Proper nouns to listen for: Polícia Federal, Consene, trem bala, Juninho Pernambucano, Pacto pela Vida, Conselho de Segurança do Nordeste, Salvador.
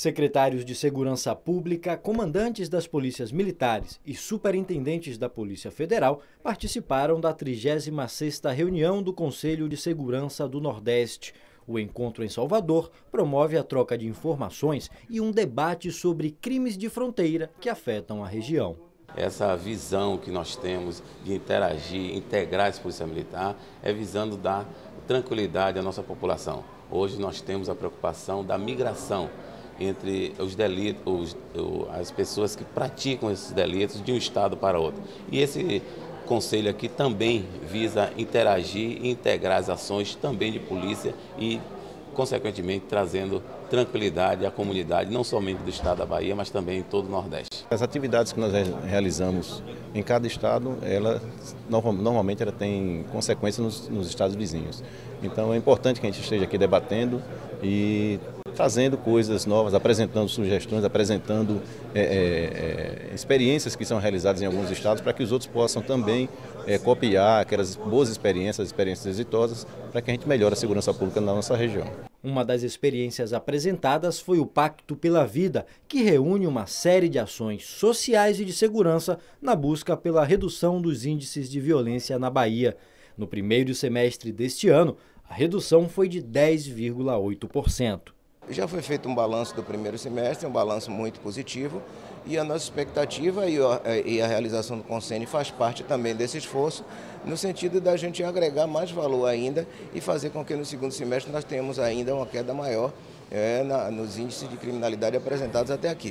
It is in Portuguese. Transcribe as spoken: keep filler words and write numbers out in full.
Secretários de Segurança Pública, comandantes das polícias militares e superintendentes da Polícia Federal participaram da trigésima sexta reunião do Conselho de Segurança do Nordeste. O encontro em Salvador promove a troca de informações e um debate sobre crimes de fronteira que afetam a região. Essa visão que nós temos de interagir, integrar essa Polícia Militar, é visando dar tranquilidade à nossa população. Hoje nós temos a preocupação da migração entre os delitos, as pessoas que praticam esses delitos de um estado para outro. E esse conselho aqui também visa interagir e integrar as ações também de polícia e, consequentemente, trazendo tranquilidade à comunidade, não somente do estado da Bahia, mas também em todo o Nordeste. As atividades que nós realizamos em cada estado, ela, normalmente ela tem consequências nos, nos estados vizinhos. Então é importante que a gente esteja aqui debatendo e trazendo coisas novas, apresentando sugestões, apresentando é, é, experiências que são realizadas em alguns estados para que os outros possam também é, copiar aquelas boas experiências, experiências exitosas, para que a gente melhore a segurança pública na nossa região. Uma das experiências apresentadas foi o Pacto pela Vida, que reúne uma série de ações sociais e de segurança na busca pela redução dos índices de violência na Bahia. No primeiro semestre deste ano, a redução foi de dez vírgula oito por cento. Já foi feito um balanço do primeiro semestre, um balanço muito positivo, e a nossa expectativa e a realização do Consene faz parte também desse esforço, no sentido da gente agregar mais valor ainda e fazer com que no segundo semestre nós tenhamos ainda uma queda maior é, na, nos índices de criminalidade apresentados até aqui.